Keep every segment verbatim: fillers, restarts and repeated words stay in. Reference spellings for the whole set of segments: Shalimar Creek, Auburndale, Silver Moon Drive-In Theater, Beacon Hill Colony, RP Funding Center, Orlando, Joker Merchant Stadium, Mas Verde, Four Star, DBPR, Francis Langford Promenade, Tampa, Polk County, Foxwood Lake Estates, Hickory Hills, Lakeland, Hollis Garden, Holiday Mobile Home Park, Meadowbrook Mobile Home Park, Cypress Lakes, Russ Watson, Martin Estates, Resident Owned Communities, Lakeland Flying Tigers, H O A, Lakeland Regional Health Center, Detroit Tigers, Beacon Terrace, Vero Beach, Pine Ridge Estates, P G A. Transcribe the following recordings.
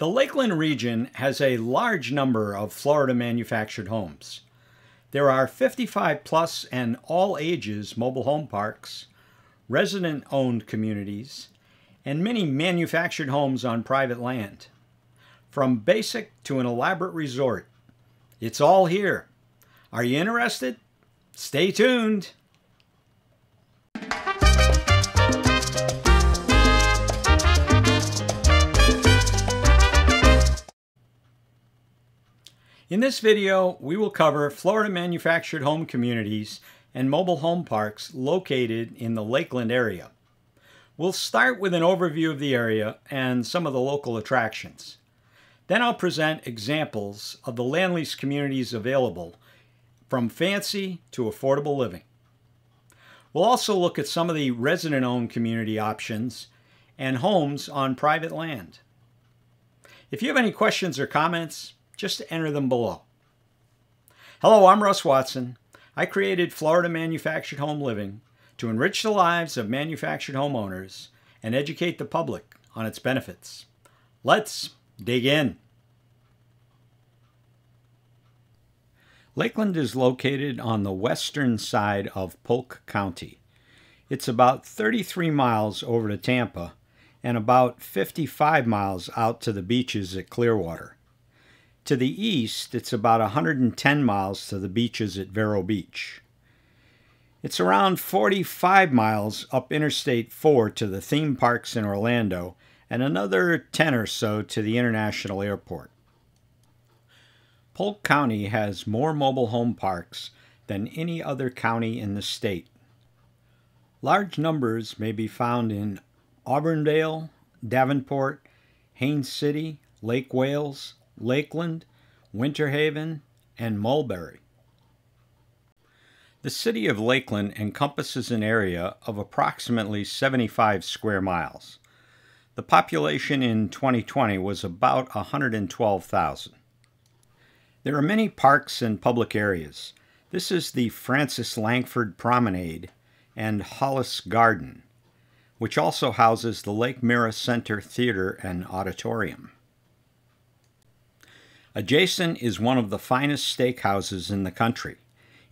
The Lakeland region has a large number of Florida manufactured homes. There are fifty-five plus and all ages mobile home parks, resident-owned communities, and many manufactured homes on private land. From basic to an elaborate resort, it's all here. Are you interested? Stay tuned! In this video, we will cover Florida manufactured home communities and mobile home parks located in the Lakeland area. We'll start with an overview of the area and some of the local attractions. Then I'll present examples of the land lease communities available, from fancy to affordable living. We'll also look at some of the resident-owned community options and homes on private land. If you have any questions or comments, just enter them below. Hello, I'm Russ Watson. I created Florida Manufactured Home Living to enrich the lives of manufactured homeowners and educate the public on its benefits. Let's dig in. Lakeland is located on the western side of Polk County. It's about thirty-three miles over to Tampa and about fifty-five miles out to the beaches at Clearwater. To the east, it's about one hundred ten miles to the beaches at Vero Beach. It's around forty-five miles up Interstate four to the theme parks in Orlando and another ten or so to the International Airport. Polk County has more mobile home parks than any other county in the state. Large numbers may be found in Auburndale, Davenport, Haines City, Lake Wales, Lakeland, Winter Haven, and Mulberry. The city of Lakeland encompasses an area of approximately seventy-five square miles. The population in twenty twenty was about one hundred twelve thousand. There are many parks and public areas. This is the Francis Langford Promenade and Hollis Garden, which also houses the Lake Mirror Center Theater and Auditorium. Adjacent is one of the finest steakhouses in the country,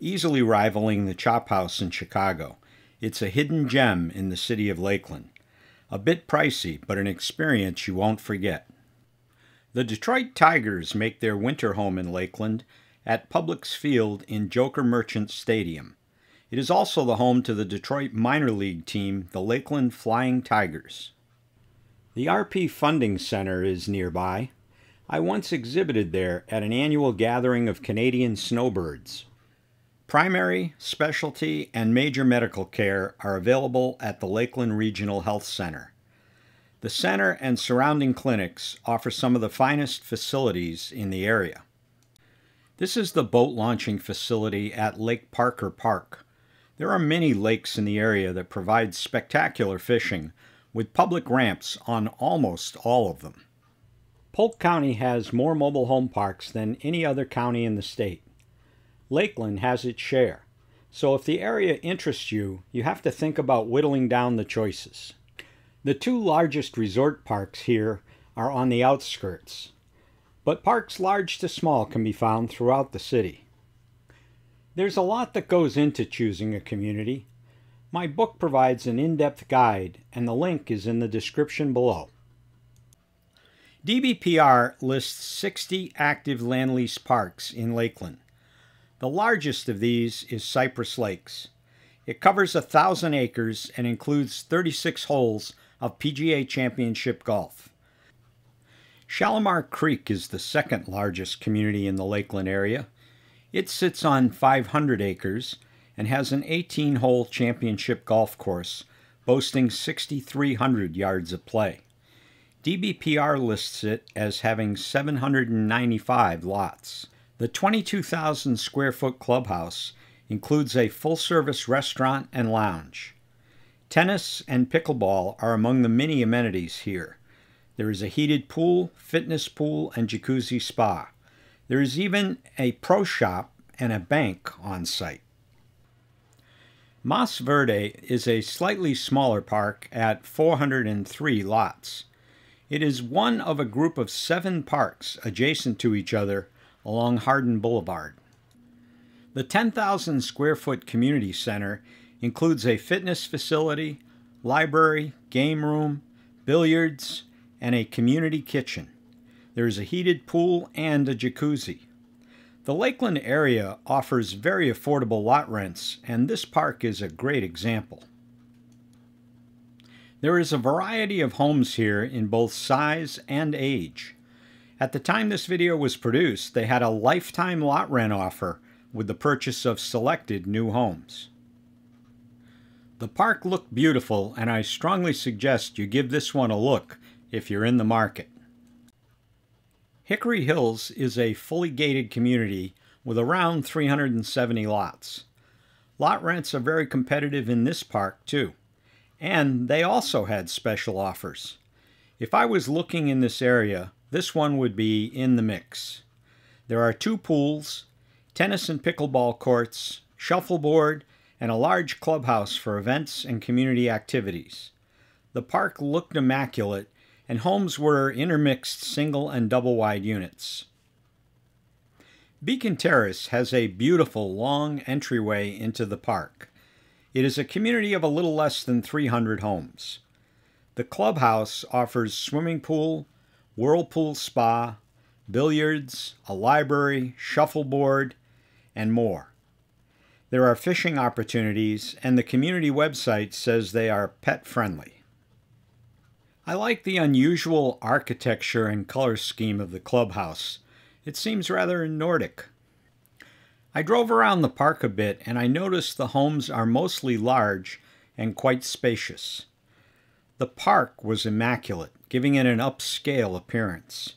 easily rivaling the Chop House in Chicago. It's a hidden gem in the city of Lakeland. A bit pricey, but an experience you won't forget. The Detroit Tigers make their winter home in Lakeland at Publix Field in Joker Merchant Stadium. It is also the home to the Detroit minor league team, the Lakeland Flying Tigers. The R P Funding Center is nearby. I once exhibited there at an annual gathering of Canadian snowbirds. Primary, specialty, and major medical care are available at the Lakeland Regional Health Center. The center and surrounding clinics offer some of the finest facilities in the area. This is the boat launching facility at Lake Parker Park. There are many lakes in the area that provide spectacular fishing, with public ramps on almost all of them. Polk County has more mobile home parks than any other county in the state. Lakeland has its share, so if the area interests you, you have to think about whittling down the choices. The two largest resort parks here are on the outskirts, but parks large to small can be found throughout the city. There's a lot that goes into choosing a community. My book provides an in-depth guide, and the link is in the description below. D B P R lists sixty active land lease parks in Lakeland. The largest of these is Cypress Lakes. It covers one thousand acres and includes thirty-six holes of P G A Championship golf. Shalimar Creek is the second largest community in the Lakeland area. It sits on five hundred acres and has an eighteen hole championship golf course boasting six thousand three hundred yards of play. D B P R lists it as having seven hundred ninety-five lots. The twenty-two thousand square foot clubhouse includes a full-service restaurant and lounge. Tennis and pickleball are among the many amenities here. There is a heated pool, fitness pool, and jacuzzi spa. There is even a pro shop and a bank on site. Mas Verde is a slightly smaller park at four hundred three lots. It is one of a group of seven parks adjacent to each other along Hardin Boulevard. The ten thousand square foot community center includes a fitness facility, library, game room, billiards, and a community kitchen. There is a heated pool and a jacuzzi. The Lakeland area offers very affordable lot rents, and this park is a great example. There is a variety of homes here in both size and age. At the time this video was produced, they had a lifetime lot rent offer with the purchase of selected new homes. The park looked beautiful, and I strongly suggest you give this one a look if you're in the market. Hickory Hills is a fully gated community with around three hundred seventy lots. Lot rents are very competitive in this park too, and they also had special offers. If I was looking in this area, this one would be in the mix. There are two pools, tennis and pickleball courts, shuffleboard, and a large clubhouse for events and community activities. The park looked immaculate, and homes were intermixed single and double-wide units. Beacon Terrace has a beautiful long entryway into the park. It is a community of a little less than three hundred homes. The clubhouse offers swimming pool, whirlpool spa, billiards, a library, shuffleboard, and more. There are fishing opportunities, and the community website says they are pet-friendly. I like the unusual architecture and color scheme of the clubhouse. It seems rather Nordic. I drove around the park a bit, and I noticed the homes are mostly large and quite spacious. The park was immaculate, giving it an upscale appearance.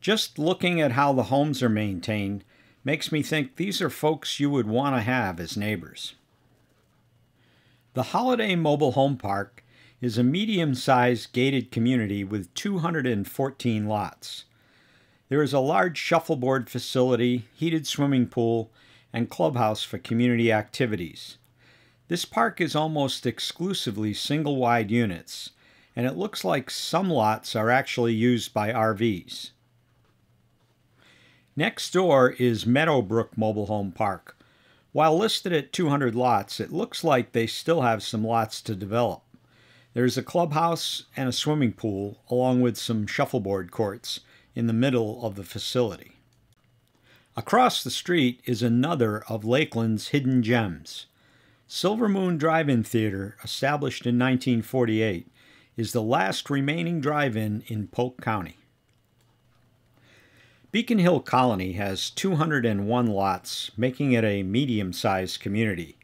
Just looking at how the homes are maintained makes me think these are folks you would want to have as neighbors. The Holiday Mobile Home Park is a medium-sized gated community with two hundred fourteen lots. There is a large shuffleboard facility, heated swimming pool, and clubhouse for community activities. This park is almost exclusively single-wide units, and it looks like some lots are actually used by R Vs. Next door is Meadowbrook Mobile Home Park. While listed at two hundred lots, it looks like they still have some lots to develop. There's a clubhouse and a swimming pool, along with some shuffleboard courts in the middle of the facility. Across the street is another of Lakeland's hidden gems. Silver Moon Drive-In Theater, established in nineteen forty-eight, is the last remaining drive-in in Polk County. Beacon Hill Colony has two hundred one lots, making it a medium-sized community.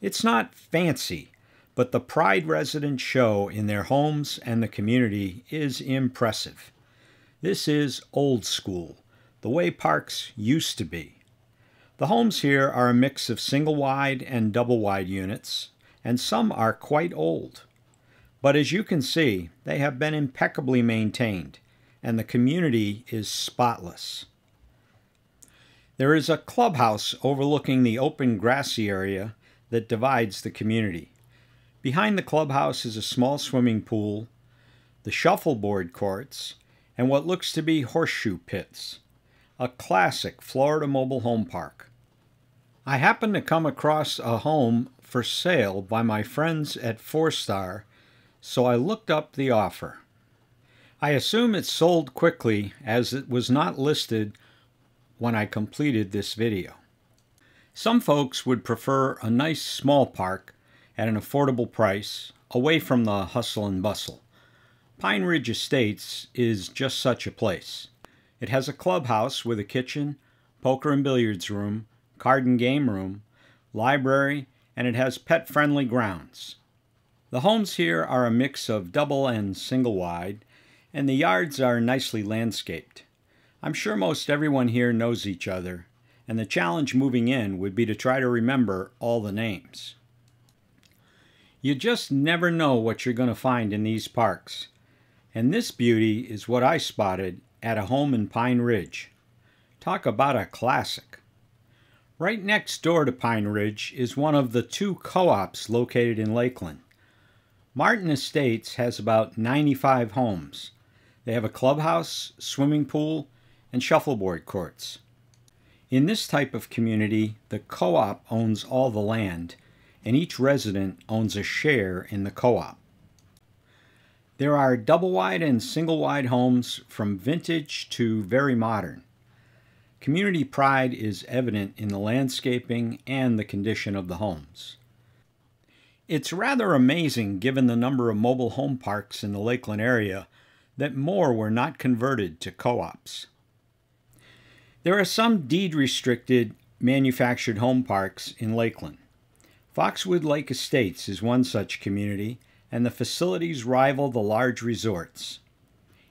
It's not fancy, but the pride residents show in their homes and the community is impressive. This is old school, the way parks used to be. The homes here are a mix of single-wide and double-wide units, and some are quite old. But as you can see, they have been impeccably maintained, and the community is spotless. There is a clubhouse overlooking the open grassy area that divides the community. Behind the clubhouse is a small swimming pool, the shuffleboard courts, and what looks to be horseshoe pits, a classic Florida mobile home park. I happened to come across a home for sale by my friends at Four Star, so I looked up the offer. I assume it sold quickly, as it was not listed when I completed this video. Some folks would prefer a nice small park at an affordable price, away from the hustle and bustle. Pine Ridge Estates is just such a place. It has a clubhouse with a kitchen, poker and billiards room, card and game room, library, and it has pet-friendly grounds. The homes here are a mix of double and single-wide, and the yards are nicely landscaped. I'm sure most everyone here knows each other, and the challenge moving in would be to try to remember all the names. You just never know what you're going to find in these parks, and this beauty is what I spotted at a home in Pine Ridge. Talk about a classic. Right next door to Pine Ridge is one of the two co-ops located in Lakeland. Martin Estates has about ninety-five homes. They have a clubhouse, swimming pool, and shuffleboard courts. In this type of community, the co-op owns all the land, and each resident owns a share in the co-op. There are double-wide and single-wide homes from vintage to very modern. Community pride is evident in the landscaping and the condition of the homes. It's rather amazing, given the number of mobile home parks in the Lakeland area, that more were not converted to co-ops. There are some deed-restricted manufactured home parks in Lakeland. Foxwood Lake Estates is one such community, and the facilities rival the large resorts.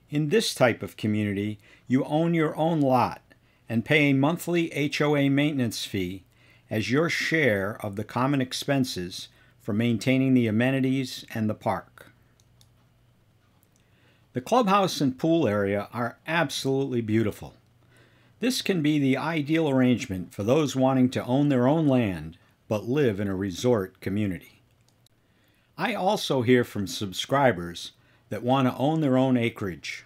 In this type of community, you own your own lot and pay a monthly H O A maintenance fee as your share of the common expenses for maintaining the amenities and the park. The clubhouse and pool area are absolutely beautiful. This can be the ideal arrangement for those wanting to own their own land but live in a resort community. I also hear from subscribers that want to own their own acreage.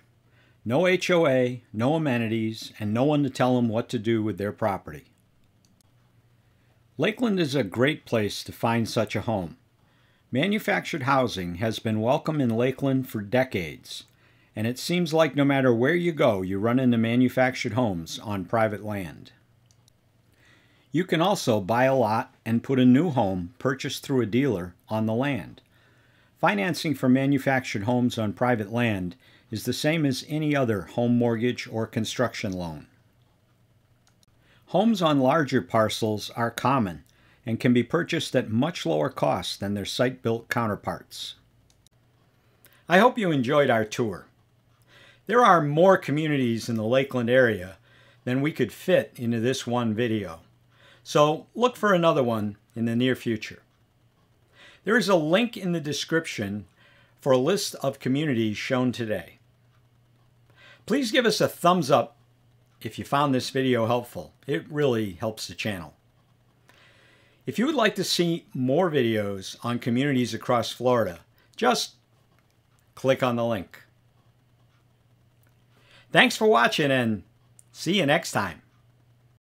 No H O A, no amenities, and no one to tell them what to do with their property. Lakeland is a great place to find such a home. Manufactured housing has been welcome in Lakeland for decades, and it seems like no matter where you go, you run into manufactured homes on private land. You can also buy a lot and put a new home purchased through a dealer on the land. Financing for manufactured homes on private land is the same as any other home mortgage or construction loan. Homes on larger parcels are common and can be purchased at much lower cost than their site-built counterparts. I hope you enjoyed our tour. There are more communities in the Lakeland area than we could fit into this one video, so look for another one in the near future. There is a link in the description for a list of communities shown today. Please give us a thumbs up if you found this video helpful. It really helps the channel. If you would like to see more videos on communities across Florida, just click on the link. Thanks for watching, and see you next time.